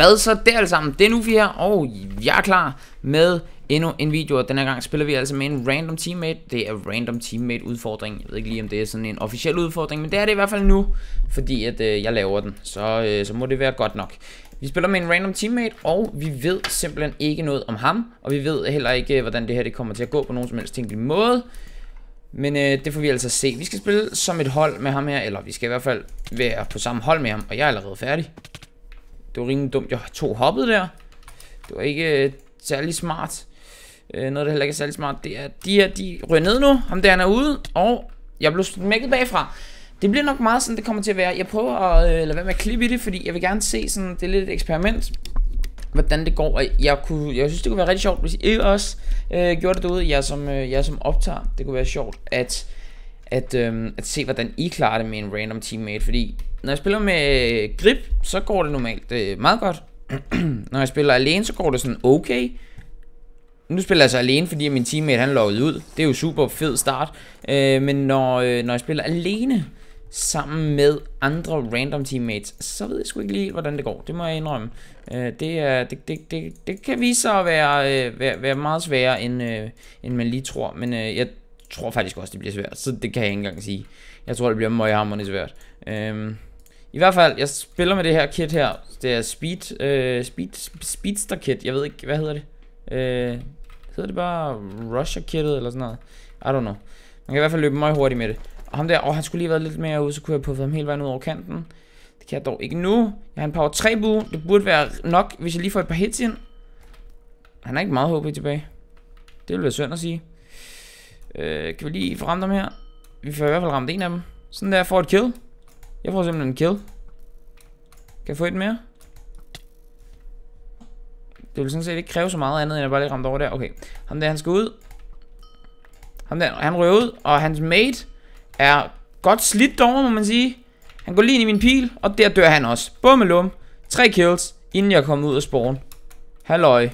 Hvad så der alle sammen? Det er nu vi her, og jeg er klar med endnu en video, og denne gang spiller vi altså med en random teammate. Det er random teammate udfordring. Jeg ved ikke lige om det er sådan en officiel udfordring, men det er det i hvert fald nu, fordi at jeg laver den, så må det være godt nok. Vi spiller med en random teammate, og vi ved simpelthen ikke noget om ham, og vi ved heller ikke hvordan det her det kommer til at gå på nogen som helst tænkelig måde. Men det får vi altså se. Vi skal spille som et hold med ham her, eller vi skal i hvert fald være på samme hold med ham, og jeg er allerede færdig. Det var rimelig dumt, jeg tog hoppet der. Det var ikke særlig smart. Noget der heller ikke er særlig smart, det er de her, de ryger ned nu. Ham der han er ude, og jeg blev smækket bagfra. Det bliver nok meget sådan det kommer til at være. Jeg prøver at lade være med at klippe i det, fordi jeg vil gerne se sådan, det er lidt et eksperiment, hvordan det går. Og jeg synes det kunne være rigtig sjovt, hvis I også gjorde det derude, jeg som optager. Det kunne være sjovt at se hvordan I klarer det med en random teammate, fordi når jeg spiller med grip, så går det normalt meget godt. Når jeg spiller alene, så går det sådan okay. Nu spiller jeg så alene, fordi min teammate han loggede ud. Det er jo super fed start. Men når jeg spiller alene sammen med andre random teammates, så ved jeg sgu ikke lige hvordan det går. Det må jeg indrømme. Det kan vise sig at være meget sværere end man lige tror. Men jeg tror faktisk også det bliver svært, så det kan jeg ikke engang sige. Jeg tror det bliver møghamrende svært. I hvert fald, jeg spiller med det her kit her. Det er speedster kit. Jeg ved ikke, hvad hedder det? Hedder det bare rusher kittet eller sådan noget? I don't know. Man kan i hvert fald løbe meget hurtigt med det. Og ham der, han skulle lige været lidt mere ude, så kunne jeg puffet ham hele vejen ud over kanten. Det kan jeg dog ikke nu. Jeg har en power 3 bue. Det burde være nok, hvis jeg lige får et par hits ind. Han har ikke meget HP tilbage. Det ville være synd at sige. Kan vi lige få ramt dem her? Vi får i hvert fald ramt en af dem. Sådan der, jeg får et kill. Jeg får simpelthen en kill. Kan jeg få et mere? Det vil sådan set ikke kræve så meget andet, end jeg bare lige ramte over der. Okay, ham der han skal ud. Ham der, han ryger ud. Og hans mate er godt slidt over, må man sige. Han går lige ind i min pil, og der dør han også. Bummelum, 3 kills, inden jeg kommer ud af spawn. Halløj.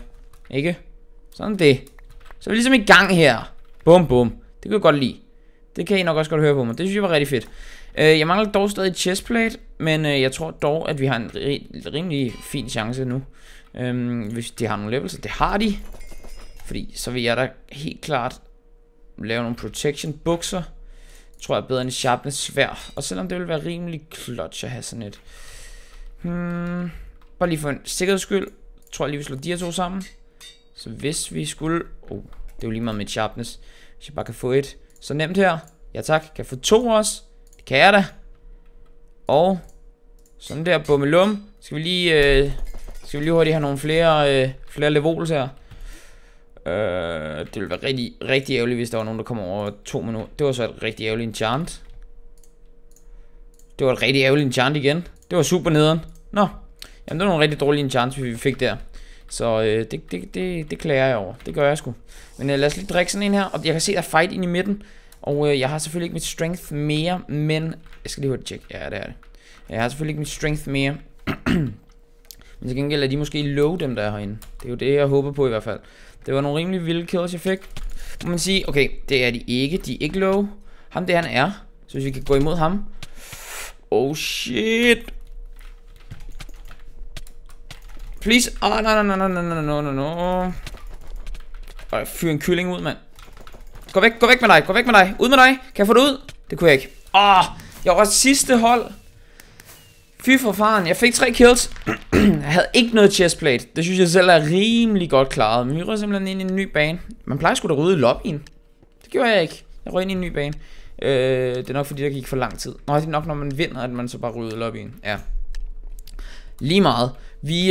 Ikke? Sådan det. Så er vi ligesom i gang her. Bum bum. Det kan jeg godt lide. Det kan I nok også godt høre på mig. Det synes jeg var rigtig fedt. Jeg mangler dog stadig chestplate, men jeg tror dog, at vi har en rimelig fin chance nu. Hvis de har nogle levels, det har de. Fordi så vil jeg da helt klart lave nogle protection bukser. Tror jeg er bedre end sharpness svær. Og selvom det vil være rimelig klodst at have sådan et. Bare lige for en sikkerheds skyld. Tror jeg lige vi slår de her to sammen. Så hvis vi skulle. Det er jo lige meget med sharpness. Hvis jeg bare kan få et. Så nemt her. Ja tak. Kan jeg få to også? Det kan jeg da. Og sådan der bummelum. Skal vi lige hurtigt have nogle flere levels her. Det ville være rigtig, rigtig ærgerligt, hvis der var nogen, der kom over 2 minutter. Det var så et rigtig ærgerligt enchant. Det var et rigtig ærgerligt enchant igen. Det var super nederen. Nå, jamen det var nogle rigtig dårlige enchants, vi fik der. Så det klager jeg over. Det gør jeg sgu. Men lad os lige drikke sådan en her. Og jeg kan se, der er fight ind i midten. Og jeg har selvfølgelig ikke mit strength mere. Men, jeg skal lige hurtigt tjekke. Ja, det er det. Jeg har selvfølgelig ikke mit strength mere. Men til gengæld er de måske low, dem der er herinde. Det er jo det jeg håber på i hvert fald. Det var nogle rimelig vilde kills jeg fik. Må man sige, okay, det er de ikke. De er ikke low. Ham det han er. Så hvis vi kan gå imod ham. Oh shit. Please. Åh, no. Og fyr en kylling ud, mand. Gå væk med dig, gå væk med dig. Ud med dig, kan jeg få det ud? Det kunne jeg ikke. Åh, jeg var sidste hold. Fy for faren, jeg fik 3 kills. Jeg havde ikke noget chestplate. Det synes jeg selv er rimelig godt klaret. Men vi rød simpelthen ind i en ny bane. Man plejer sgu da rydde i lobbyen. Det gjorde jeg ikke. Jeg rød ind i en ny bane. Det er nok fordi der gik for lang tid. Nå, det er nok når man vinder, at man så bare rydder i lobbyen. Ja. Lige meget. Vi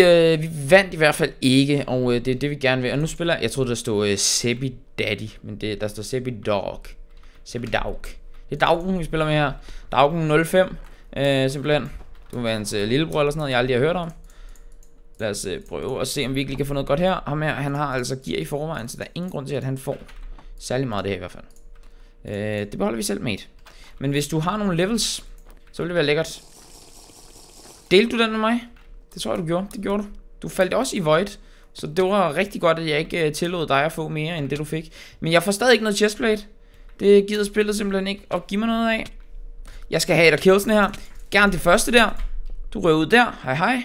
vandt i hvert fald ikke. Og det er det vi gerne vil. Og nu spiller jeg troede der stod Seppi Daddy. Men der står Seppi Dog. Seppi Dog. Det er Daugen vi spiller med her. Daugen 05. Simpelthen. Det må være hans lillebror eller sådan noget, jeg aldrig har hørt om. Lad os prøve at se, om vi ikke lige kan få noget godt her. Ham her, han har altså gear i forvejen, så der er ingen grund til, at han får særlig meget af det her i hvert fald. Det beholder vi selv med. Men hvis du har nogle levels, så vil det være lækkert. Delte du den med mig? Det tror jeg, du gjorde. Det gjorde du. Du faldt også i void, så det var rigtig godt, at jeg ikke tillod dig at få mere, end det du fik. Men jeg får stadig ikke noget chestplate. Det gider spillet simpelthen ikke at give mig noget af. Jeg skal have et af killsene her. Gerne det første der. Du røg ud der. Hej hej.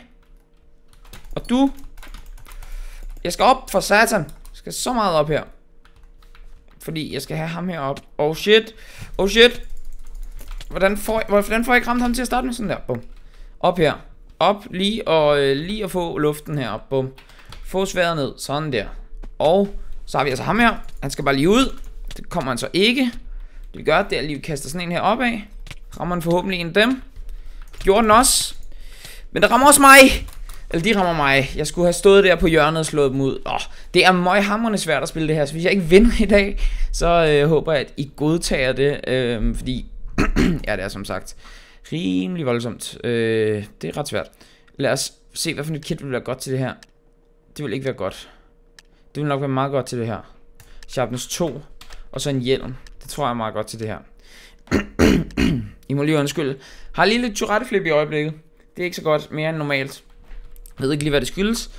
Og du, jeg skal op for satan. Jeg skal så meget op her, fordi jeg skal have ham herop. Oh shit, oh shit. Hvordan får jeg ramt ham til at starte med? Sådan der, bum. Op her, op lige og lige at få luften herop, bum. Få sværet ned, sådan der. Og så har vi altså ham her. Han skal bare lige ud. Det kommer han så ikke. Det gør det, at lige kaster sådan en her opad. Rammer han forhåbentlig en af dem. Gjorde den også. Men det rammer også mig. Eller de rammer mig. Jeg skulle have stået der på hjørnet og slået dem ud. Det er møghamrende svært at spille det her. Så hvis jeg ikke vinder i dag, så håber jeg, at I godtager det. Fordi ja, det er som sagt rimelig voldsomt. Det er ret svært. Lad os se, hvad for et kit vil være godt til det her. Det vil ikke være godt. Det vil nok være meget godt til det her. Sharpness 2. Og så en hjelm. Det tror jeg er meget godt til det her. I må lige undskylde. Har lige lidt Tourette-flip i øjeblikket. Det er ikke så godt. Mere end normalt. Jeg ved ikke lige, hvad det skyldes.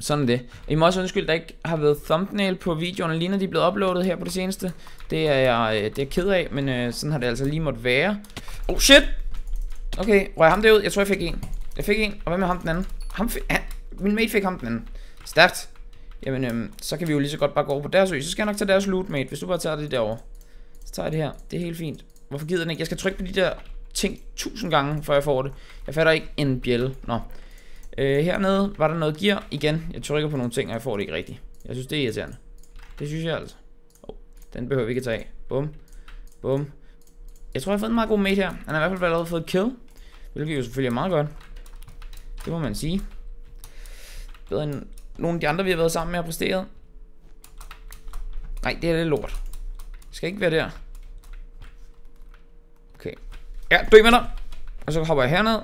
Sådan det. I må også undskylde, der ikke har været thumbnail på videoerne, lige når de er blevet uploadet her på det seneste. Det er jeg ked af, men sådan har det altså lige måtte være. Oh shit! Okay, røg ham derud? Jeg tror, jeg fik en. Jeg fik en, og hvad med ham den anden? Min mate fik ham den anden. Stærkt. Jamen, så kan vi jo lige så godt bare gå over på deres ø. Så skal jeg nok tage deres loot, mate. Hvis du bare tager det derovre, så tager jeg det her. Det er helt fint. Hvorfor gider den ikke? Jeg skal trykke på de der ting 1000 gange, før jeg får det. Jeg fatter ikke en bjælle. Nå. Hernede var der noget gear. Igen, jeg trykker på nogle ting, og jeg får det ikke rigtigt. Jeg synes, det er irriterende. Det synes jeg altså. Den behøver vi ikke at tage af. Bum. Bum. Jeg tror, jeg har fået en meget god mate her. Han har i hvert fald allerede fået et kill. Hvilket jo selvfølgelig er meget godt. Det må man sige. Bedre end nogle af de andre, vi har været sammen med og præsteret. Nej, det er lidt lort. Jeg skal ikke være der. Okay. Ja, dø med dig. Og så hopper jeg herned.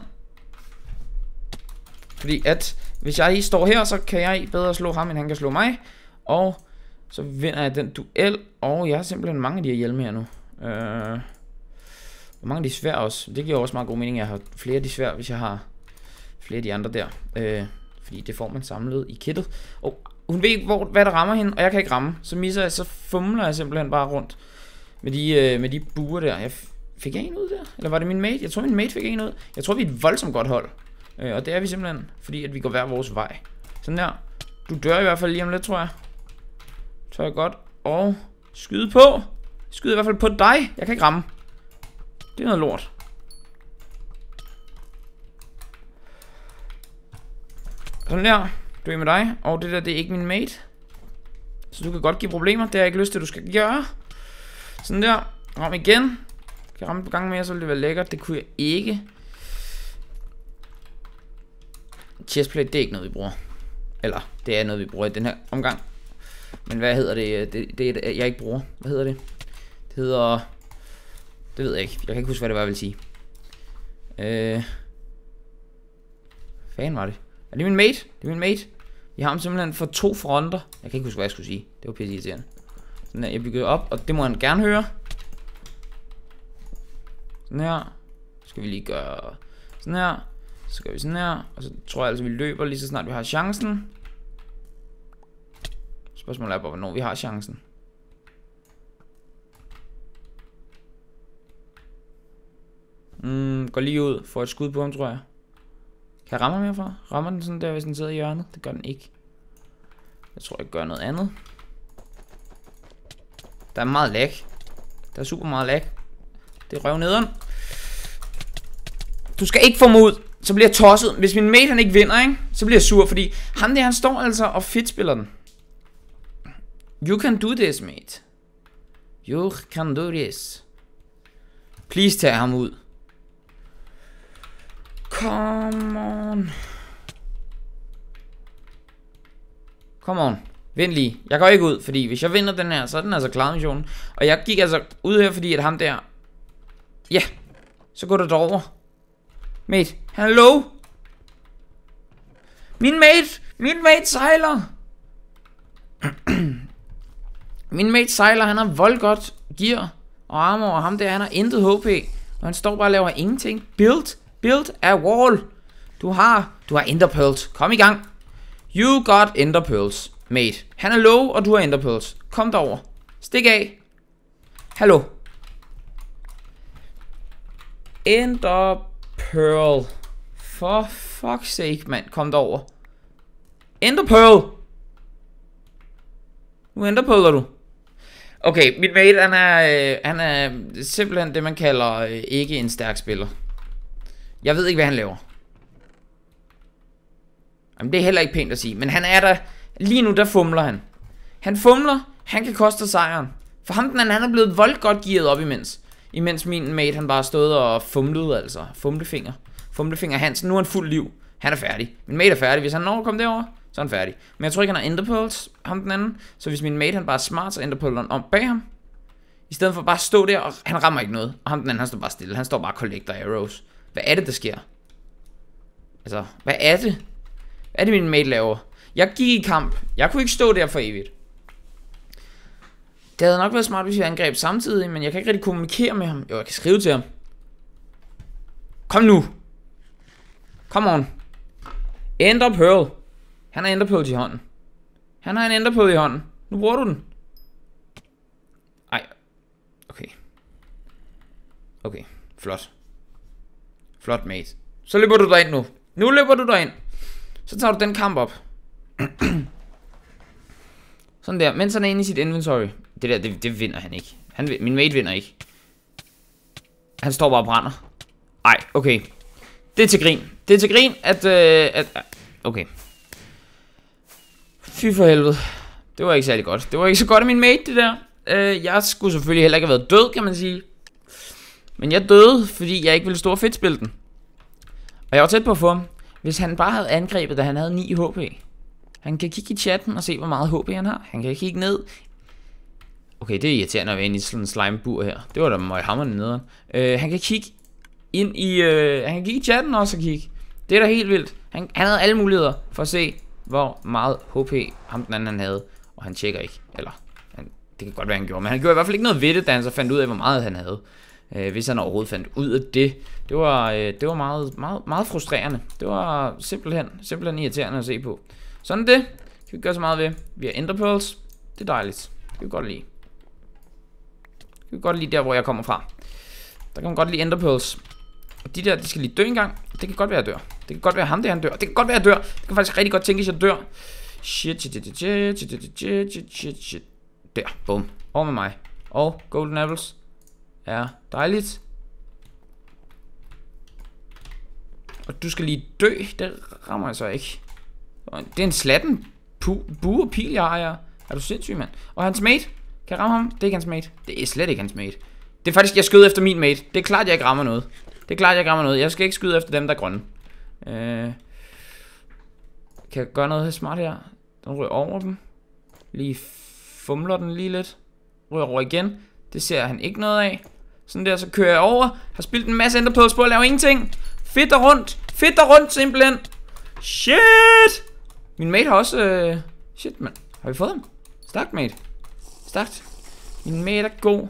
Fordi at, hvis jeg står her, så kan jeg bedre slå ham, end han kan slå mig. Og så vinder jeg den duel. Og jeg har simpelthen mange af de her hjelme her nu. Og mange af de svære også. Det giver også meget god mening, at jeg har flere af de svære, hvis jeg har flere af de andre der. Fordi det får man samlet i kittet. Og hun ved ikke, hvad der rammer hende, og jeg kan ikke ramme. Så misser jeg, så fumler jeg simpelthen bare rundt med de buer der. Fik jeg en ud der? Eller var det min mate? Jeg tror, min mate fik en ud. Jeg tror, vi er et voldsomt godt hold. Og det er vi simpelthen, fordi at vi går hver vores vej. Sådan der. Du dør i hvert fald lige om lidt, tror jeg. Tør jeg godt. Og skyde på. Skyde i hvert fald på dig. Jeg kan ikke ramme. Det er noget lort. Sådan der. Du er med dig. Og det der, det er ikke min mate. Så du kan godt give problemer. Det har jeg ikke lyst til, at du skal gøre. Sådan der. Ram igen. Kan jeg ramme på gang mere, så vil det være lækkert. Det kunne jeg ikke. Chestplate, det er ikke noget, vi bruger. Eller, det er noget, vi bruger i den her omgang. Men hvad hedder det? Det jeg ikke bruger. Hvad hedder det? Det hedder... Det ved jeg ikke. Jeg kan ikke huske, hvad det var, jeg ville sige. Fanden var det? Er det min mate? Det er min mate. Vi har ham simpelthen for to fronter. Jeg kan ikke huske, hvad jeg skulle sige. Det var pisse irriterende. Sådan der, jeg byggede op, og det må han gerne høre. Sådan her. Skal vi lige gøre... Sådan her. Så gør vi sådan her, og så tror jeg altså, vi løber lige så snart vi har chancen. Spørgsmålet er bare, hvornår vi har chancen. Går lige ud, får et skud på ham, tror jeg. Kan jeg ramme ham herfra? Rammer den sådan der, hvis den sidder i hjørnet? Det gør den ikke. Jeg tror, jeg gør noget andet. Der er meget lag. Der er super meget lag. Det er røvnederen. Du skal ikke få mig ud. Så bliver jeg tosset. Hvis min mate han ikke vinder, ikke? Så bliver jeg sur, fordi ham der han står altså og fedtspiller den. You can do this, mate. You can do this. Please tag ham ud. Come on. Come on. Vind lige. Jeg går ikke ud, fordi hvis jeg vinder den her, så er den altså klar missionen. Og jeg gik altså ud her, fordi at ham der... Ja. Yeah. Så går det derover. Mate, han er low. Min mate sejler. Min mate sejler, han har voldgodt gear og armor, og ham der, han har intet HP. Og han står bare og laver ingenting. Build a wall. Du har ender pearls. Kom i gang. You got ender pearls, mate. Han er low, og du har ender pearls. Kom derover. Stik af. Hallo. Ender Pearl For fuck's sake, mand. Kom derover. Ender Pearl. Nu ender pearler du. Okay, mit mate, han er simpelthen det, man kalder ikke en stærk spiller. Jeg ved ikke, hvad han laver. Jamen, det er heller ikke pænt at sige. Men han er der. Lige nu, der fumler han. Han fumler. Han kan koste sejren. For ham den anden, han er blevet voldgodt gearet op imens. Imens min mate, han bare stod og fumlede, altså. Fumlefinger. Fumlefinger Hansen. Nu er han fuld liv. Han er færdig. Min mate er færdig. Hvis han når at komme derover, så er han færdig. Men jeg tror ikke, han har enderpearls, ham den anden. Så hvis min mate, han bare er smart, så enderpearlerne om bag ham. I stedet for bare at stå der, og han rammer ikke noget. Og ham den anden, han står bare stille. Han står bare og collector arrows. Hvad er det, der sker? Altså, hvad er det? Hvad er det, min mate laver? Jeg gik i kamp. Jeg kunne ikke stå der for evigt. Det havde nok været smart, hvis jeg angreb samtidig, men jeg kan ikke rigtig kommunikere med ham. Jo, jeg kan skrive til ham. Kom nu. Kom on. Ender Pearl. Han har Ender Pearl i hånden. Han har en Ender Pearl i hånden. Nu bruger du den. Ej. Okay. Okay, flot. Flot, mate. Så løber du derind nu. Nu løber du derind. Så tager du den kamp op. Sådan der. Mens han er inde i sit inventory. Det der, det vinder han ikke. Min mate vinder ikke. Han står bare og brænder. Ej, okay. Det er til grin. Det er til grin, at okay. Fy for helvede. Det var ikke særlig godt. Det var ikke så godt af min mate, det der. Jeg skulle selvfølgelig heller ikke have været død, kan man sige. Men jeg døde, fordi jeg ikke ville stå og fedtspille den. Og jeg var tæt på at få ham. Hvis han bare havde angrebet, da han havde 9 HP. Han kan kigge i chatten og se, hvor meget HP han har. Han kan kigge ned. Okay, det er irriterende at være inde i sådan en slimebur her. Det var da møghamrende nederen. Han kan kigge ind i... han kan kigge i chatten også og kigge. Det er da helt vildt. Han havde alle muligheder for at se, hvor meget HP ham den anden han havde. Og han tjekker ikke. Eller, det kan godt være, han gjorde. Men han gjorde i hvert fald ikke noget ved det, da han så fandt ud af, hvor meget han havde. Hvis han overhovedet fandt ud af det. Det var meget, meget, meget frustrerende. Det var simpelthen irriterende at se på. Sådan det. Kan vi gøre så meget ved. Vi har Ender Pearls. Det er dejligt. Det kan vi godt lide. Det kan vi godt lide der, hvor jeg kommer fra. Der kan man godt lide Ender Pearls. Og de der, de skal lige dø engang. Det kan godt være, jeg dør. Det kan godt være ham der, han dør. Det kan godt være, jeg dør. Det kan faktisk rigtig godt tænke, at jeg dør. Shit. Der. Boom. Over med mig. Og Golden Apples. Ja, dejligt. Og du skal lige dø. Det rammer jeg så ikke. Det er en slatten bue og pil, jeg ejer. Er du sindssyg, mand? Og hans mate. Kan jeg ramme ham? Det er ikke hans mate. Det er slet ikke hans mate. Det er faktisk, jeg skød efter min mate. Det er klart, jeg ikke rammer noget. Det er klart, jeg ikke rammer noget. Jeg skal ikke skyde efter dem, der er grønne. Kan jeg gøre noget smart her? Den ryger over dem. Lige fumler den lige lidt. Ryger over igen. Det ser han ikke noget af. Sådan der, så kører jeg over. Har spildt en masse enderpearls på og laver ingenting. Fedt og rundt. Fedt og rundt simpelthen. Shit. Min mate har også... shit, mand. Har vi fået ham? Stærkt, mate. Stærkt. Min mate er god.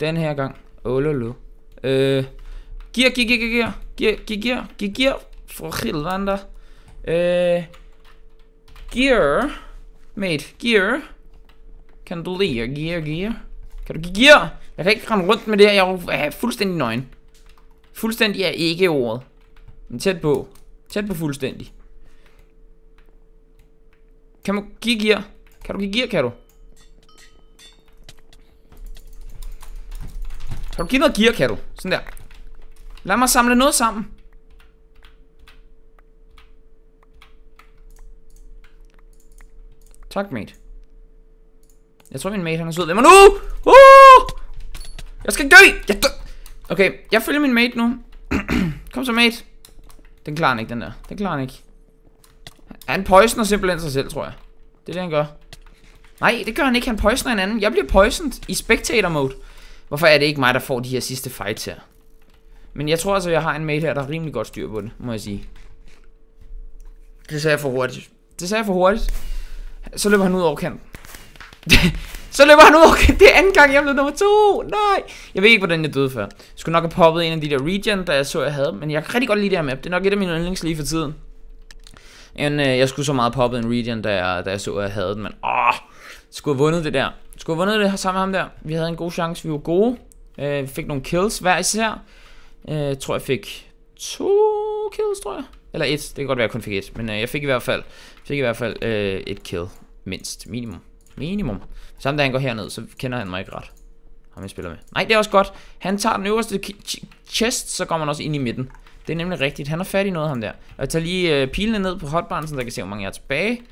Den her gang. Ololo. Gear. For helvande. Gear. Mate, gear. Kan du lide gear? Kan du give gear? Jeg kan ikke rende rundt med det her. Jeg er fuldstændig nøgen. Fuldstændig er ikke ordet. Men tæt på. Tæt på fuldstændig. Kan man give gear? Kan du give gear, kan du? Kan du give noget gear, kan du? Sådan der. Lad mig samle noget sammen. Tak, mate. Jeg tror, min mate han er sød. Lad mig nu! Jeg skal dø! Jeg dø! Okay, jeg følger min mate nu. Kom så, mate. Den klarer han ikke, den der. Den klarer han ikke. Han poisoner simpelthen sig selv, tror jeg. Det er det, han gør. Nej, det gør han ikke. Han poisoner en anden. Jeg bliver poisoned i spectator mode. Hvorfor er det ikke mig, der får de her sidste fights her? Men jeg tror altså, jeg har en mate her, der er rimelig godt styr på det, må jeg sige. Det sagde jeg for hurtigt. Det sagde jeg for hurtigt. Så løber han ud over kanten. Så løber han ud over kanten. Det er anden gang, jeg blev nummer 2. Nej. Jeg ved ikke, hvordan jeg døde før. Jeg skulle nok have poppet en af de der regen, der jeg så, jeg havde. Men jeg kan rigtig godt lide det her map. Det er nok et af mine yndlings lige for tiden. Men jeg skulle så meget poppet en regen, da jeg så, jeg havde den. Men skulle have vundet det der. Skulle have vundet det her sammen med ham der. Vi havde en god chance. Vi var gode. Vi fik nogle kills hver især. Jeg tror, jeg fik 2 kills, tror jeg. Eller et. Det kan godt være, jeg kun fik et. Men jeg fik i hvert fald, et kill. Mindst. Minimum. Minimum. Samme da han går herned, så kender han mig ikke ret. Ham jeg spiller med. Nej, det er også godt. Han tager den øverste chest, så går man også ind i midten. Det er nemlig rigtigt. Han har fat i noget, ham der. Jeg tager lige pilene ned på hotbaren, så der kan se, hvor mange jeg er tilbage.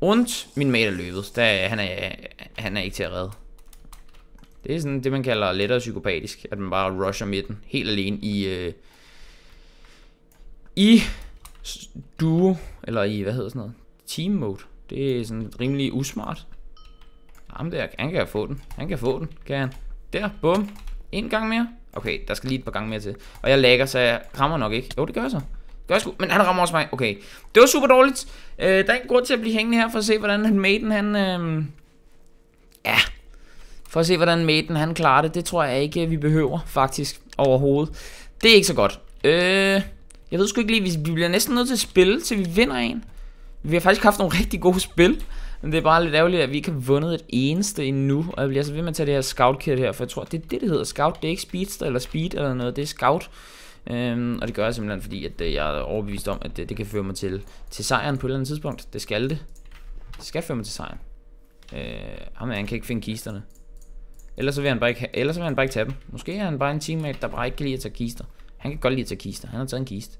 Und min mate er løbet. Der, han er ikke til at redde. Det er sådan det, man kalder lettere psykopatisk. At man bare rusher midten. Helt alene i... i duo, eller i, hvad hedder sådan noget, team mode. Det er sådan rimelig usmart. Jamen der, han kan få den, kan han. Der, bum, en gang mere. Okay, der skal lige et par gange mere til. Og jeg lægger, så jeg rammer nok ikke. Jo, det gør jeg så. Det gør jeg sgu, men han rammer også mig. Okay, det var super dårligt. Der er en grund til at blive hængende her, for at se, hvordan han maten, han, ja, for at se, hvordan maten, han klarer det. Det tror jeg ikke, vi behøver, faktisk, overhovedet. Det er ikke så godt. Jeg ved sgu ikke lige, vi bliver næsten nødt til at spille, til vi vinder en. Vi har faktisk haft nogle rigtig gode spil, men det er bare lidt ærgerligt, at vi ikke har vundet et eneste endnu. Og jeg bliver så ved med at tage det her scout-kit her, for jeg tror, det er det, det hedder scout. Det er ikke speedster eller speed eller noget, det er scout. Og det gør jeg simpelthen, fordi at, jeg er overbevist om, at det kan føre mig til sejren på et eller andet tidspunkt. Det skal det. Det skal føre mig til sejren. Han kan ikke finde kisterne. Ellers så vil han bare ikke, tage dem. Måske er han bare en teammate, der bare ikke kan lide at tage kister. Han kan godt lide at tage kister. Han har taget en kiste.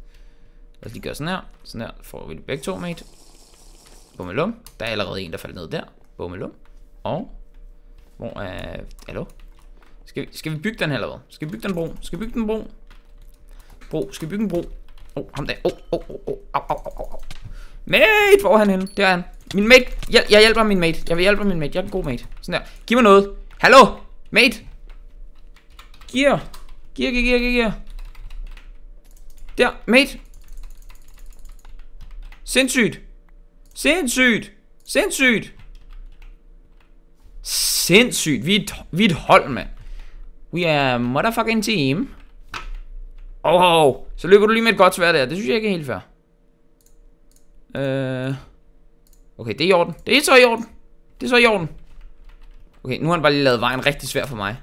Lad os lige gøre sådan her. Sådan her får vi det begge to, mate. Bummelum. Der er allerede en, der faldt ned der. Bummelum. Og... hvor er... hallo? Skal vi bygge den her eller hvad? Skal vi bygge den bro? Skal vi bygge en bro? Åh, ham der. Åh. Mate! Hvor er han henne? Der er han. Min mate. Jeg hjælper min mate. Jeg er en god mate. Sådan der. Giv mig noget. Hallo? Mate? Gear. Der, mate. Sindssygt. Vi er et hold, mand. We are motherfucking team. Så løber du lige med et godt sværd der. Det synes jeg ikke er helt fair. Okay, det er i orden. Okay, nu har han bare lige lavet vejen rigtig svær for mig.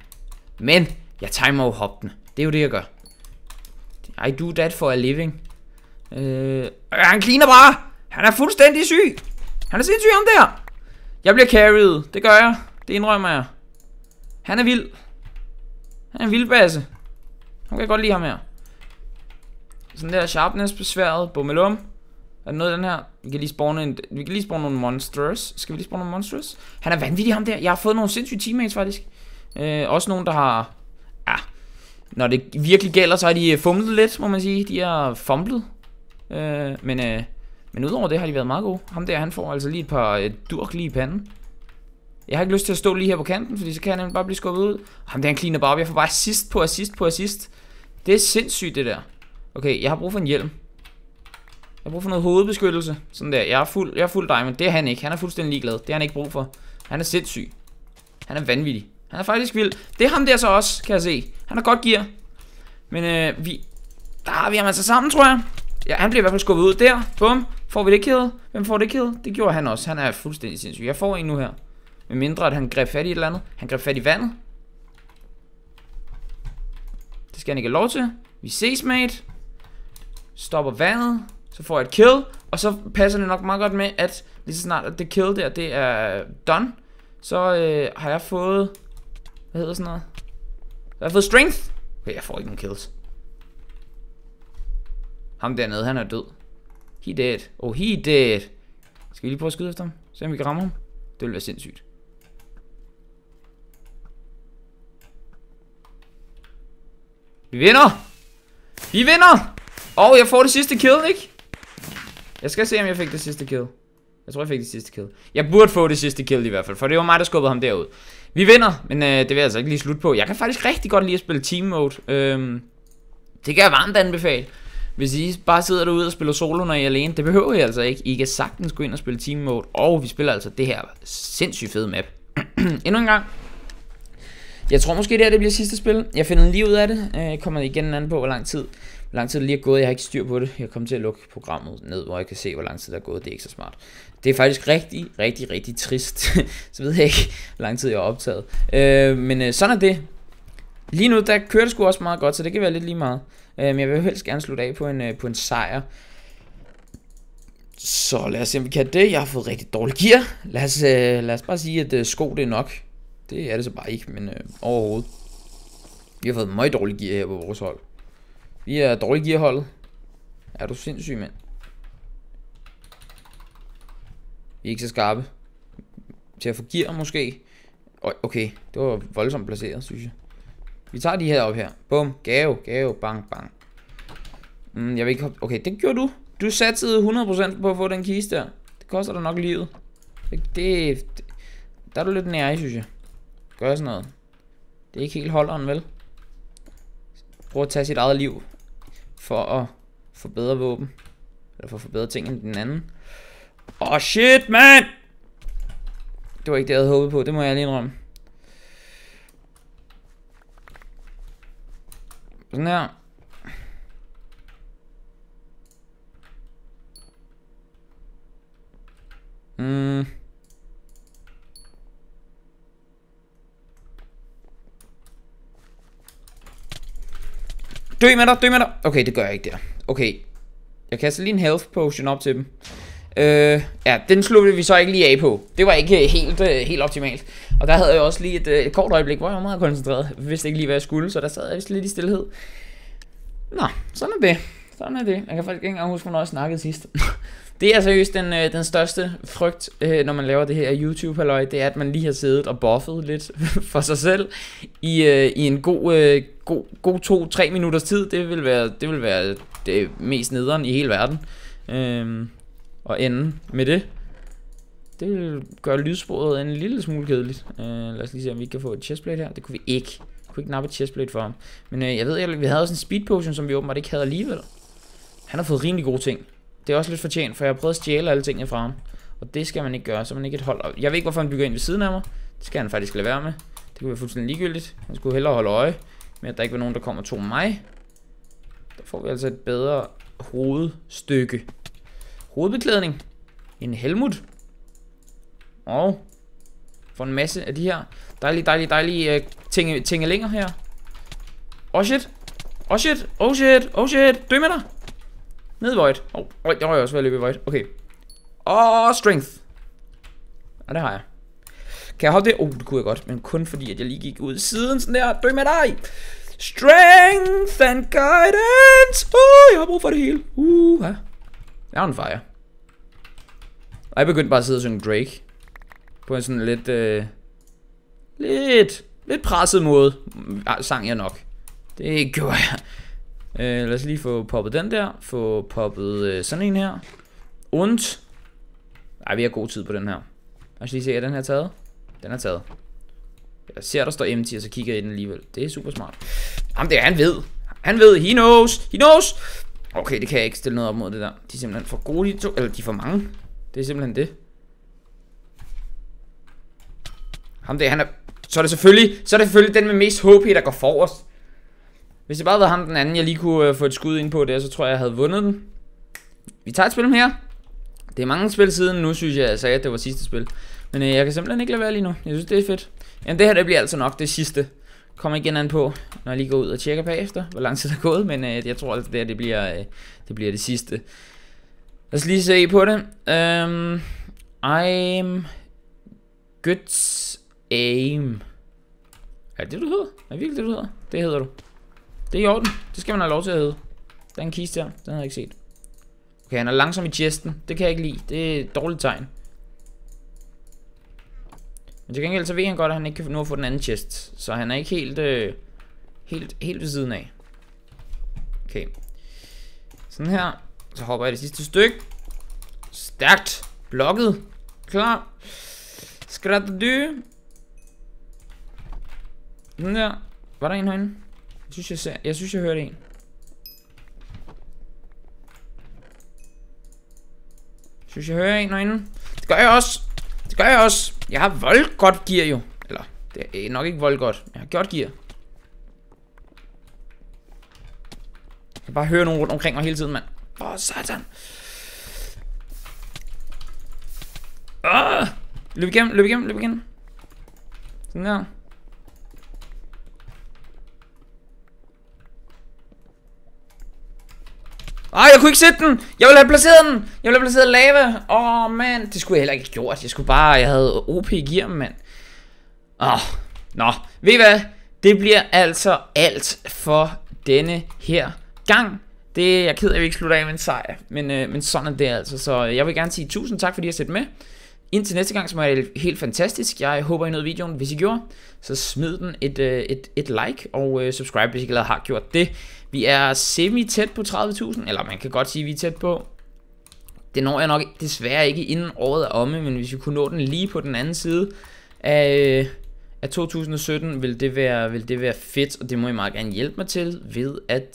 Men jeg timer jo hoppene. Det er jo det, jeg gør. I do that for a living. Han cleaner bare. Han er fuldstændig syg. Han er sindssyg om der. Jeg bliver carried. Det gør jeg. Det indrømmer jeg. Han er vild. Han er en vildbasse. Nu kan jeg godt lide ham her. Sådan der sharpness besværet. Bummelum. Er der noget af den her? Vi kan lige spawne nogle monsters. Skal vi lige spawne nogle monsters? Han er vanvittig ham der. Jeg har fået nogle sindssyge teammates faktisk. Også nogen der har... når det virkelig gælder, så har de fumlet lidt, må man sige. De har fumblet. Men udover det har de været meget gode. Ham der, han får altså lige et par durk lige i panden. Jeg har ikke lyst til at stå lige her på kanten, fordi så kan jeg nemlig bare blive skubbet ud. Ham der, han cleaner bare op. Jeg får bare assist på assist på assist. Det er sindssygt, det der. Okay, jeg har brug for en hjelm. Jeg har brug for noget hovedbeskyttelse. Sådan der. Jeg er fuld diamond. Det er han ikke. Han er fuldstændig ligeglad. Det har han ikke brug for. Han er sindssyg. Han er vanvittig. Han er faktisk vild. Det er ham der så også, kan jeg se. Han har godt gear. Men der har vi ham altså sammen, tror jeg. Ja, han bliver i hvert fald skubbet ud der. Bum. Får vi det kæde? Hvem får det kæde? Det gjorde han også. Han er fuldstændig sindssyg. Jeg får en nu her. Med mindre at han greb fat i et eller andet. Han greb fat i vandet. Det skal han ikke have lov til. Vi ses, mate. Stopper vandet. Så får jeg et kill. Og så passer det nok meget godt med, at lige så snart det kill der, det er done. Så har jeg fået... hvad hedder sådan noget? Jeg har fået strength. Okay, jeg får ikke nogen kills. Ham dernede, han er død. He dead. He dead. Skal vi lige prøve at skyde efter ham? Se om vi kan ramme ham. Det ville være sindssygt. Vi vinder! Jeg får det sidste kill, ikke? Jeg skal se, om jeg fik det sidste kill. Jeg tror, jeg fik det sidste kill. Jeg burde få det sidste kill i hvert fald, for det var mig, der skubbede ham derud. Vi vinder, men det vil jeg altså ikke lige slutte på. Jeg kan faktisk rigtig godt lide at spille team mode. Det kan jeg varmt anbefale. Hvis I bare sidder derude og spiller solo, når I er alene. Det behøver I altså ikke. I kan sagtens gå ind og spille team mode. Og vi spiller altså det her sindssygt fede map. Endnu en gang. Jeg tror måske det her det bliver sidste spil. Jeg finder lige ud af det. Jeg kommer igen en anden på, hvor lang tid. Hvor lang tid det lige er gået, jeg har ikke styr på det. Jeg kommer til at lukke programmet ned, hvor jeg kan se, hvor lang tid der er gået. Det er ikke så smart. Det er faktisk rigtig trist. Så ved jeg ikke, hvor lang tid jeg har optaget. Men sådan er det. Lige nu, der kører det sgu også meget godt, så det kan være lidt lige meget. Jeg vil helst gerne slutte af på en sejr. Så lad os se om vi kan det. Jeg har fået rigtig dårlig gear. Lad os bare sige at sko det er nok. Det er det så bare ikke, men overhovedet. Vi har fået meget dårlig gear her på vores hold. Vi er dårlig gearholdet. Er du sindssyg, mand? Vi er ikke så skarpe til at få gear måske. Okay, det var voldsomt placeret, synes jeg. Vi tager de her op her. Bum, gave, bang, bang. Jeg vil ikke hoppe. Okay, det gjorde du. Du satsede 100% på at få den kiste der. Det koster dig nok livet. Der er du lidt nær i, synes jeg. Gør sådan noget. Det er ikke helt holderen, vel? Prøv at tage sit eget liv for at forbedre våben. Eller for at forbedre ting end den anden. Åh, shit, mand! Det var ikke det, jeg havde håbet på. Det må jeg lige indrømme. Sådan her. Dø med dig. Okay, det gør jeg ikke der. Okay. Jeg kaster lige en health potion op til dem. Ja, den sluttede vi så ikke lige af på. Det var ikke helt optimalt. Og der havde jeg også lige et kort øjeblik, hvor jeg var meget koncentreret. Jeg vidste ikke lige, hvad jeg skulle, så der sad jeg vist lidt i stillhed. Nå, sådan er det. Jeg kan faktisk ikke engang huske, hvornår jeg snakkede sidst. Det er seriøst den største frygt, når man laver det her YouTube-halløj. Det er, at man lige har siddet og buffet lidt for sig selv i en god 2-3 minutters tid. Det vil være det mest nederen i hele verden. Og ende med det. Det vil gøre lydsporet en lille smule kedeligt. Lad os lige se, om vi kan få et chestplate her. Det kunne vi ikke. Jeg kunne ikke nappe et chestplate for ham. Men jeg ved ikke, vi havde også en speed potion, som vi åbenbart ikke havde alligevel. Han har fået rimelig gode ting. Det er også lidt fortjent, for jeg har prøvet at stjæle alle tingene fra ham. Og det skal man ikke gøre, så man ikke et hold op. Jeg ved ikke, hvorfor han bygger ind ved siden af mig. Det skal han faktisk lade være med. Det kunne være fuldstændig ligegyldigt. Han skulle hellere holde øje med, at der ikke var nogen, der kommer og tog mig. Der får vi altså et bedre hovedstykke. Hovedbeklædning. En helmet. Og for en masse af de her dejlige tingelinger her. Oh shit. Dø med dig. Ned i void. Jeg var også ved at løbe i void. Okay. Strength. Og det har jeg. Kan jeg hoppe det? Det kunne jeg godt. Men kun fordi at jeg lige gik ud siden sådan der. Dø med dig. Strength and guidance. Jeg har brug for det hele. Ja. Jeg er en fire. Og jeg begyndte bare at sidde og synge Drake på en sådan lidt lidt presset måde. Sang jeg nok. Det gjorde jeg. Lad os lige få poppet den der. Få poppet sådan en her. Und. Ej, vi har god tid på den her. Lad os lige se, er den her taget? Den er taget. Jeg ser der står empty, og så kigger jeg i den alligevel. Det er super smart. Jamen det er, han ved, he knows. Okay, det kan jeg ikke stille noget op mod det der. De er simpelthen for gode, de to. Eller de er for mange. Det er simpelthen det. Ham der, han er. Så er det selvfølgelig den med mest HP, der går forrest. Hvis det bare havde ham den anden, jeg lige kunne få et skud ind på der, så tror jeg havde vundet den. Vi tager et spil her. Det er mange spil siden nu, synes jeg, jeg sagde, at det var sidste spil. Men jeg kan simpelthen ikke lade være lige nu. Jeg synes, det er fedt. Jamen det her, det bliver altså nok det sidste. Kommer igen an på, når jeg lige går ud og tjekker bagefter, hvor lang tid der er gået. Men jeg tror altså, det bliver det sidste. Lad os lige se på det. I'm good aim. Er det du hedder? Er det virkelig det du hedder? Det hedder du. Det er i orden. Det skal man have lov til at hedde. Der er en kiste her. Den havde jeg ikke set. Okay, han er langsom i chesten. Det kan jeg ikke lide. Det er et dårligt tegn. Men til gengæld så ved han godt, at han ikke kan nå at få den anden chest. Så han er ikke helt ved siden af. Okay. Sådan her. Så hopper jeg det sidste stykke. Stærkt. Blokket. Klar. Skrættedyr. Den der. Var der en herinde? Jeg synes jeg hørte en. Synes jeg hører en herinde. Det gør jeg også. Jeg har voldgodt gear jo. Eller det er nok ikke voldgodt. Jeg har gjort gear. Jeg kan bare høre nogen rundt omkring mig hele tiden, mand. Satan. Løb igennem. Sådan der. Ej, jeg kunne ikke sætte den. Jeg ville have placeret den. Jeg ville have placeret lava. Åh, mand. Det skulle jeg heller ikke have gjort. Jeg skulle bare... Jeg havde OP i gear, mand. Åh. Nå. Ved I hvad? Det bliver altså alt for denne her gang. Det er jeg ked af, at vi ikke slutter af med en sejr. Men sådan er det altså. Så jeg vil gerne sige tusind tak, fordi I har set med. Indtil næste gang, så må det helt fantastisk. Jeg håber, I nød videoen. Hvis I gjorde, så smid den et like. Og subscribe, hvis I allerede har gjort det. Vi er semi-tæt på 30.000. Eller man kan godt sige, at vi er tæt på. Det når jeg nok desværre ikke inden året er omme. Men hvis vi kunne nå den lige på den anden side af 2017, vil det være fedt. Og det må I meget gerne hjælpe mig til. Ved at,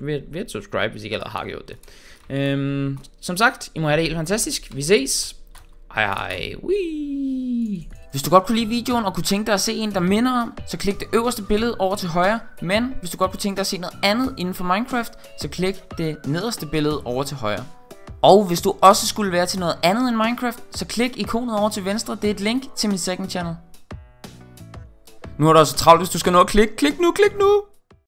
ved at subscribe, hvis I allerede har gjort det. Som sagt, I må have det helt fantastisk. Vi ses. Hej hej, wii. Hvis du godt kunne lide videoen og kunne tænke dig at se en, der minder om, så klik det øverste billede over til højre. Men hvis du godt kunne tænke dig at se noget andet inden for Minecraft, så klik det nederste billede over til højre. Og hvis du også skulle være til noget andet end Minecraft, så klik ikonet over til venstre. Det er et link til min second channel. Nu er der også travlt, hvis du skal nå at klikke. Klik nu, klik nu.